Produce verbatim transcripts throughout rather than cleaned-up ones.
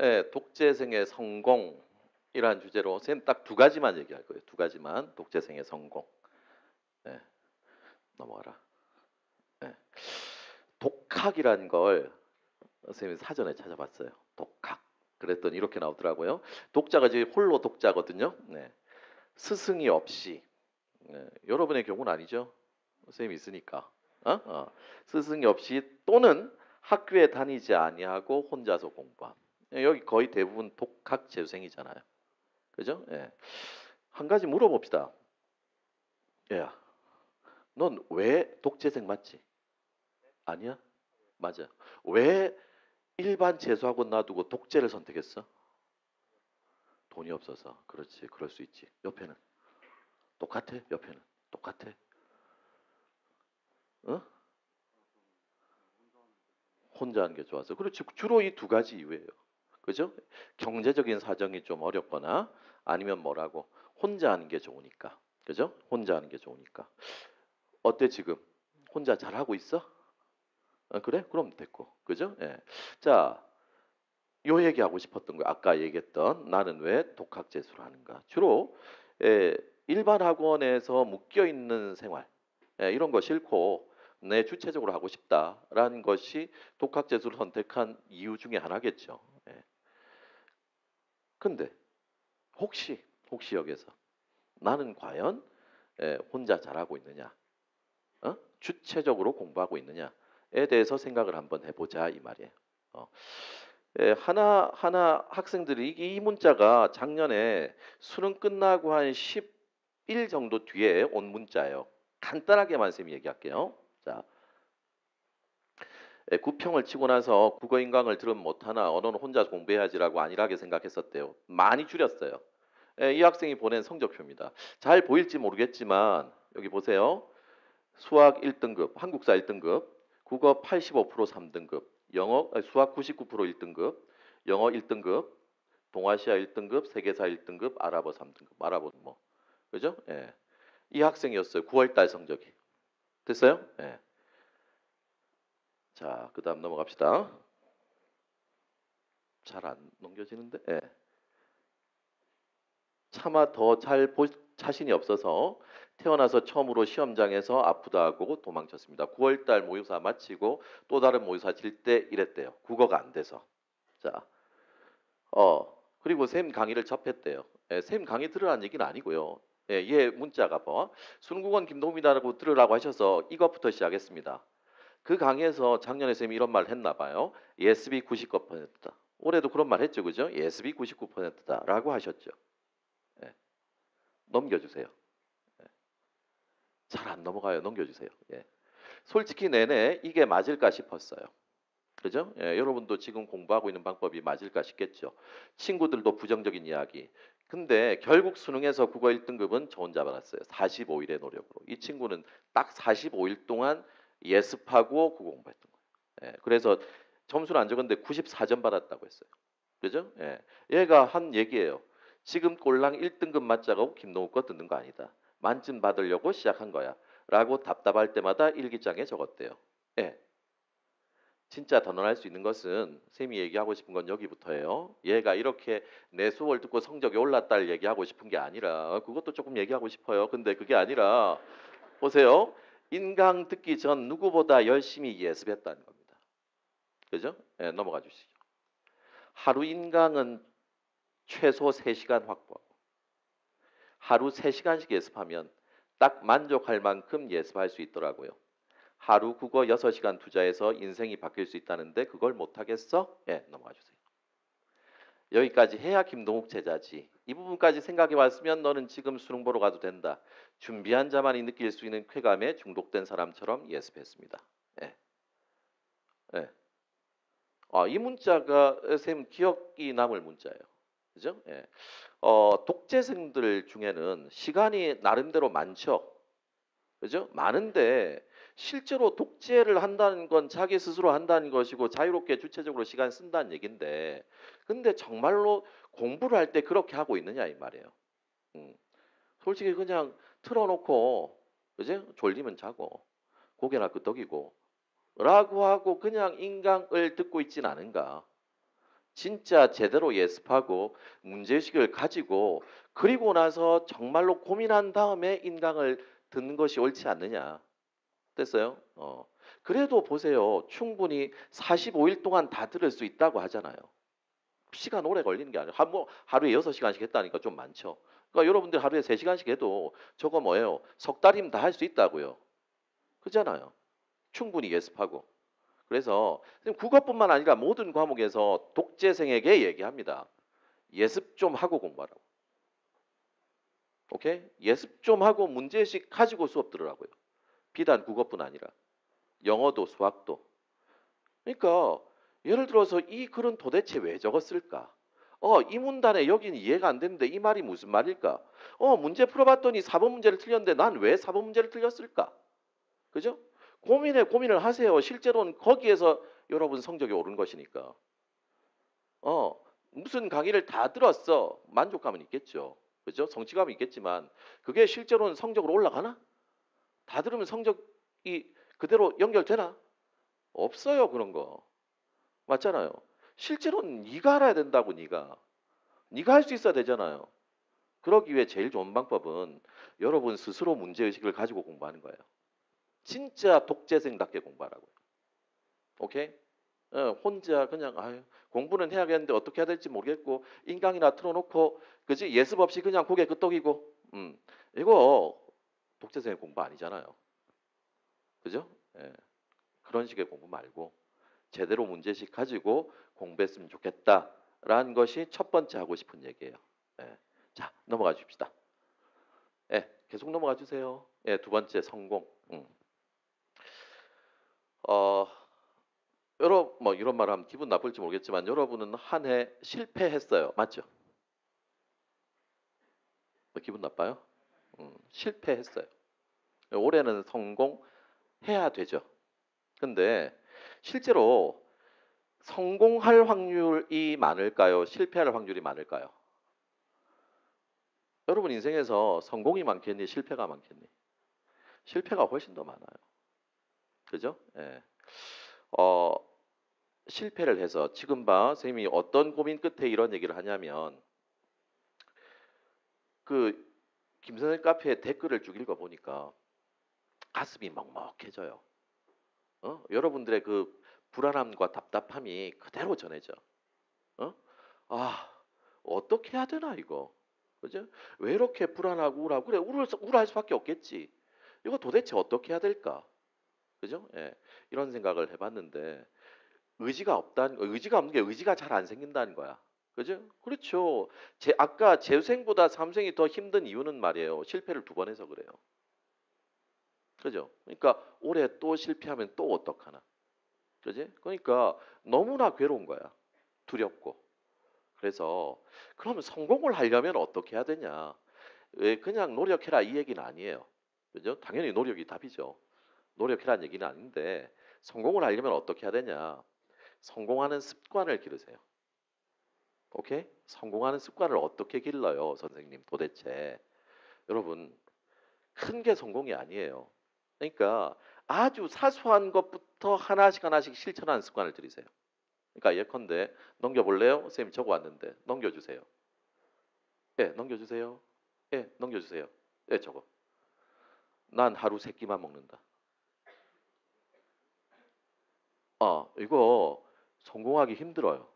예, 독재생의 성공이라는 주제로 선생님 딱 두 가지만 얘기할 거예요. 두 가지만. 독재생의 성공. 예, 넘어가라. 예. 독학이라는 걸 선생님이 사전에 찾아봤어요. 독학. 그랬더니 이렇게 나오더라고요. 독자가 지금 홀로 독자거든요. 네. 스승이 없이. 네. 여러분의 경우는 아니죠. 선생님이 있으니까. 어? 어. 스승이 없이 또는 학교에 다니지 아니하고 혼자서 공부함. 네. 여기 거의 대부분 독학 재수생이잖아요. 그죠? 네. 한 가지 물어봅시다. 야, 넌 왜 독재생 맞지? 아니야? 맞아. 왜 일반 재수학원 놔두고 독재를 선택했어? 돈이 없어서. 그렇지. 그럴 수 있지. 옆에는? 똑같아. 옆에는? 똑같아. 어? 혼자 하는 게 좋아서. 그렇지. 주로 이 두 가지 이외예요. 그죠? 경제적인 사정이 좀 어렵거나 아니면 뭐라고 혼자 하는 게 좋으니까. 그죠? 혼자 하는 게 좋으니까. 어때 지금? 혼자 잘하고 있어? 아, 그래? 그럼 됐고. 그죠? 예. 자, 요 얘기하고 싶었던 거. 아까 얘기했던 나는 왜 독학 재수를 하는가. 주로 예, 일반 학원에서 묶여있는 생활. 예, 이런 거 싫고 내 주체적으로 하고 싶다라는 것이 독학 재수를 선택한 이유 중에 하나겠죠. 예. 근데 혹시 혹시 여기에서 나는 과연 예, 혼자 잘하고 있느냐. 어? 주체적으로 공부하고 있느냐. 에 대해서 생각을 한번 해보자 이 말이에요. 어. 예, 하나 하나 학생들이 이, 이 문자가 작년에 수능 끝나고 한 십 일 정도 뒤에 온 문자예요. 간단하게만 쌤이 얘기할게요. 자, 예, 구평을 치고 나서 국어 인강을 들으면 못하나 언어는 혼자 공부해야지라고 안일하게 생각했었대요. 많이 줄였어요. 예, 이 학생이 보낸 성적표입니다. 잘 보일지 모르겠지만 여기 보세요. 수학 일 등급, 한국사 일 등급, 국어 팔십오 퍼센트 삼 등급, 영어 수학 구십구 퍼센트 일 등급, 영어 일 등급, 동아시아 일 등급, 세계사 일 등급, 아랍어 삼 등급. 아랍어는 뭐. 그죠? 예. 이 학생이었어요. 구월 달 성적이. 됐어요? 예. 자, 그다음 넘어갑시다. 잘 안 넘겨지는데. 예. 차마 더 잘 보 자신이 없어서 태어나서 처음으로 시험장에서 아프다 하고 도망쳤습니다. 구월 달 모의사 마치고 또 다른 모의사 칠 때 이랬대요. 국어가 안 돼서. 자, 어 그리고 쌤 강의를 접했대요. 예, 쌤 강의 들으라는 얘기는 아니고요. 예, 얘 문자가 뭐 수능국원 김동욱이라고 들으라고 하셔서 이것부터 시작했습니다. 그 강의에서 작년에 쌤이 이런 말 했나 봐요. 예스비 구십구 퍼센트다. 올해도 그런 말 했죠. 그죠? 예스비 구십구 퍼센트다 라고 하셨죠. 예. 넘겨주세요. 잘 안 넘어가요. 넘겨주세요. 예. 솔직히 내내 이게 맞을까 싶었어요. 그죠? 예, 여러분도 지금 공부하고 있는 방법이 맞을까 싶겠죠. 친구들도 부정적인 이야기. 근데 결국 수능에서 국어 일 등급은 저 혼자 받았어요. 사십오 일의 노력으로. 이 친구는 딱 사십오 일 동안 예습하고 국어 공부했던 거예요. 예, 그래서 점수는 안 적었는데 구십사 점 받았다고 했어요. 그죠? 예, 얘가 한 얘기예요. 지금 꼴랑 일 등급 맞자고 김동욱 거 듣는 거 아니다. 만점 받으려고 시작한 거야 라고 답답할 때마다 일기장에 적었대요. 예. 진짜 단언할 수 있는 것은 쌤이 얘기하고 싶은 건 여기부터예요. 얘가 이렇게 내 수업을 듣고 성적이 올랐다를 얘기하고 싶은 게 아니라 그것도 조금 얘기하고 싶어요. 근데 그게 아니라 보세요. 인강 듣기 전 누구보다 열심히 예습했다는 겁니다. 그죠? 예, 넘어가 주시죠. 하루 인강은 최소 세 시간 확보하고 하루 세 시간씩 예습하면 딱 만족할 만큼 예습할 수 있더라고요. 하루 국어 여섯 시간 투자해서 인생이 바뀔 수 있다는데 그걸 못하겠어? 예, 넘어가 주세요. 여기까지 해야 김동욱 제자지. 이 부분까지 생각해 왔으면 너는 지금 수능 보러 가도 된다. 준비한 자만이 느낄 수 있는 쾌감에 중독된 사람처럼 예습했습니다. 예. 예. 아, 이 문자가 쌤 기억이 남을 문자예요. 그죠? 예. 어, 독재생들 중에는 시간이 나름대로 많죠. 그죠? 많은데 실제로 독재를 한다는 건 자기 스스로 한다는 것이고 자유롭게 주체적으로 시간 쓴다는 얘긴데 근데 정말로 공부를 할 때 그렇게 하고 있느냐 이 말이에요. 음. 솔직히 그냥 틀어놓고 그지? 졸리면 자고 고개나 끄덕이고 라고 하고 그냥 인강을 듣고 있진 않은가. 진짜 제대로 예습하고 문제의식을 가지고 그리고 나서 정말로 고민한 다음에 인강을 듣는 것이 옳지 않느냐. 됐어요? 어. 그래도 보세요. 충분히 사십오 일 동안 다 들을 수 있다고 하잖아요. 시간 오래 걸리는 게 아니에요. 하, 뭐 하루에 여섯 시간씩 했다니까 좀 많죠. 그러니까 여러분들 하루에 세 시간씩 해도 저거 뭐예요? 석 달이면 다 할 수 있다고요. 그렇잖아요. 충분히 예습하고. 그래서 국어뿐만 아니라 모든 과목에서 독재생에게 얘기합니다. 예습 좀 하고 공부하라고. 오케이? 예습 좀 하고 문제식 가지고 수업 들으라고요. 비단 국어뿐 아니라 영어도 수학도. 그러니까 예를 들어서 이 글은 도대체 왜 적었을까? 어, 이 문단에 여긴 이해가 안 되는데 이 말이 무슨 말일까? 어, 문제 풀어봤더니 사 번 문제를 틀렸는데 난 왜 사 번 문제를 틀렸을까? 그죠? 고민에 고민을 하세요. 실제로는 거기에서 여러분 성적이 오른 것이니까. 어, 무슨 강의를 다 들었어. 만족감은 있겠죠. 그죠? 성취감이 있겠지만 그게 실제로는 성적으로 올라가나? 다 들으면 성적이 그대로 연결되나? 없어요. 그런 거. 맞잖아요. 실제로는 네가 알아야 된다고. 네가. 네가 할 수 있어야 되잖아요. 그러기 위해 제일 좋은 방법은 여러분 스스로 문제의식을 가지고 공부하는 거예요. 진짜 독재생답게 공부하라고요. 오케이? 어, 혼자 그냥 아유, 공부는 해야겠는데 어떻게 해야 될지 모르겠고 인강이나 틀어놓고 그지 예습 없이 그냥 고개 끄덕이고 음, 이거 독재생의 공부 아니잖아요. 그죠? 예. 그런 식의 공부 말고 제대로 문제식 가지고 공부했으면 좋겠다라는 것이 첫 번째 하고 싶은 얘기예요. 예. 자, 넘어가 줍시다. 예, 계속 넘어가 주세요. 예, 두 번째 성공. 음. 어, 여러, 뭐 이런 말 하면 기분 나쁠지 모르겠지만 여러분은 한 해 실패했어요. 맞죠? 뭐 기분 나빠요? 음, 실패했어요. 올해는 성공해야 되죠. 근데 실제로 성공할 확률이 많을까요? 실패할 확률이 많을까요? 여러분 인생에서 성공이 많겠니? 실패가 많겠니? 실패가 훨씬 더 많아요. 그죠? 예. 어, 실패를 해서 지금 봐 선생님이 어떤 고민 끝에 이런 얘기를 하냐면 그 김선생 카페에 댓글을 쭉 읽어보니까 가슴이 먹먹해져요. 어? 여러분들의 그 불안함과 답답함이 그대로 전해져. 어? 아, 어떻게 해야 되나 이거. 그죠? 왜 이렇게 불안하고 우울하고 그래 우울, 우울할 수밖에 없겠지. 이거 도대체 어떻게 해야 될까? 그죠? 예, 이런 생각을 해봤는데 의지가 없다는, 의지가 없는 게 의지가 잘 안 생긴다는 거야. 그죠? 그렇죠. 제 아까 재수생보다 삼수생이 더 힘든 이유는 말이에요. 실패를 두 번 해서 그래요. 그죠? 그러니까 올해 또 실패하면 또 어떡하나. 그지? 그러니까 너무나 괴로운 거야. 두렵고. 그래서 그러면 성공을 하려면 어떻게 해야 되냐? 왜 그냥 노력해라 이 얘기는 아니에요. 그죠? 당연히 노력이 답이죠. 노력해라는 얘기는 아닌데 성공을 하려면 어떻게 해야 되냐? 성공하는 습관을 기르세요. 오케이? 성공하는 습관을 어떻게 길러요, 선생님? 도대체 여러분 큰 게 성공이 아니에요. 그러니까 아주 사소한 것부터 하나씩 하나씩 실천하는 습관을 들이세요. 그러니까 예컨대 넘겨볼래요? 선생님 저거 왔는데 넘겨주세요. 예, 넘겨주세요. 예, 넘겨주세요. 예, 저거. 난 하루 세 끼만 먹는다. 어, 이거 성공하기 힘들어요.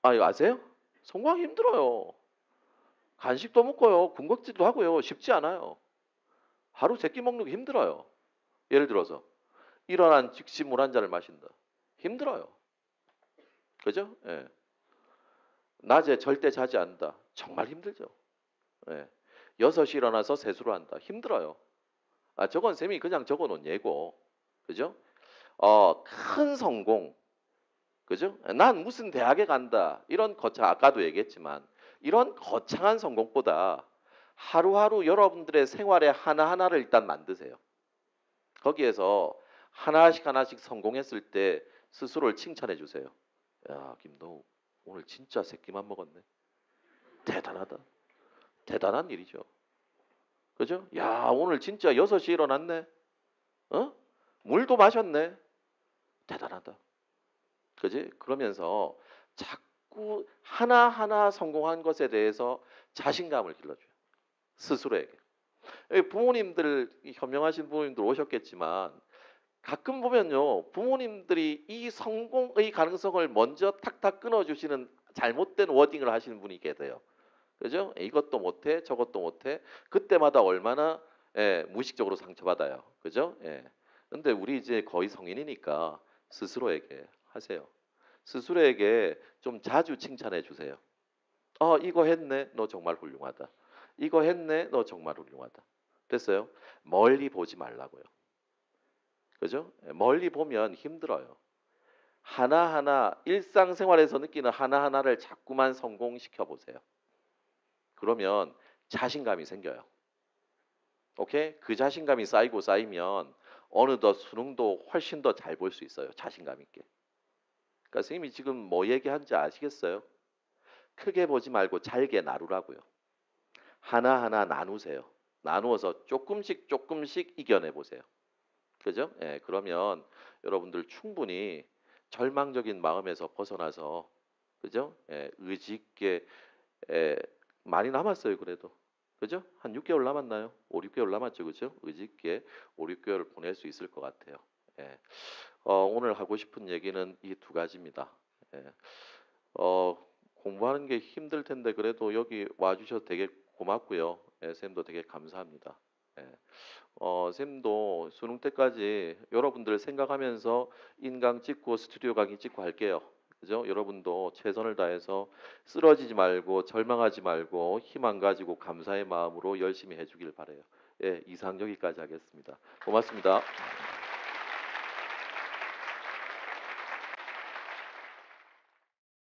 아, 이거 아세요? 성공하기 힘들어요. 간식도 먹고요. 군것질도 하고요. 쉽지 않아요. 하루 세 끼 먹는 게 힘들어요. 예를 들어서 일어난 즉시 물 한 잔을 마신다. 힘들어요. 그죠? 예. 낮에 절대 자지 않는다. 정말 힘들죠. 예. 여섯 시 일어나서 세수를 한다. 힘들어요. 아, 저건 쌤이 그냥 적어놓은 예고. 그죠? 어, 큰 성공. 그죠? 난 무슨 대학에 간다. 이런 거창, 아까도 얘기했지만 이런 거창한 성공보다 하루하루 여러분들의 생활의 하나하나를 일단 만드세요. 거기에서 하나씩 하나씩 성공했을 때 스스로를 칭찬해 주세요. 야, 김동욱 오늘 진짜 새끼만 먹었네. 대단하다. 대단한 일이죠. 그죠? 야, 오늘 진짜 여섯 시에 일어났네. 어? 물도 마셨네. 대단하다. 그지? 그러면서 자꾸 하나하나 성공한 것에 대해서 자신감을 길러줘요. 스스로에게. 부모님들, 현명하신 부모님들 오셨겠지만 가끔 보면요, 부모님들이 이 성공의 가능성을 먼저 탁탁 끊어주시는 잘못된 워딩을 하시는 분이 계세요. 그죠? 이것도 못해, 저것도 못해. 그때마다 얼마나 예, 무의식적으로 상처받아요. 그죠? 예. 근데 우리 이제 거의 성인이니까 스스로에게 하세요. 스스로에게 좀 자주 칭찬해 주세요. 어, 이거 했네. 너 정말 훌륭하다. 이거 했네. 너 정말 훌륭하다. 됐어요? 멀리 보지 말라고요. 그죠? 멀리 보면 힘들어요. 하나하나 일상생활에서 느끼는 하나하나를 자꾸만 성공시켜 보세요. 그러면 자신감이 생겨요. 오케이? 그 자신감이 쌓이고 쌓이면 어느덧 수능도 훨씬 더 잘 볼 수 있어요. 자신감 있게. 그러니까 선생님이 지금 뭐 얘기한지 아시겠어요? 크게 보지 말고 잘게 나누라고요. 하나하나 나누세요. 나누어서 조금씩 조금씩 이겨내 보세요. 그죠? 예, 그러면 여러분들 충분히 절망적인 마음에서 벗어나서, 그죠? 예, 의지 있게, 예, 많이 남았어요. 그래도. 그죠? 한 육 개월 남았나요? 오, 육 개월 남았죠. 그죠? 의지 있게 오, 육 개월 보낼 수 있을 것 같아요. 예. 어, 오늘 하고 싶은 얘기는 이 두 가지입니다. 예. 어, 공부하는 게 힘들 텐데 그래도 여기 와주셔서 되게 고맙고요. 예, 쌤도 되게 감사합니다. 예. 어, 쌤도 수능 때까지 여러분들 생각하면서 인강 찍고 스튜디오 강의 찍고 할게요. 그죠? 여러분도 최선을 다해서 쓰러지지 말고 절망하지 말고 희망 가지고 감사의 마음으로 열심히 해주길 바라요. 예, 이상 여기까지 하겠습니다. 고맙습니다.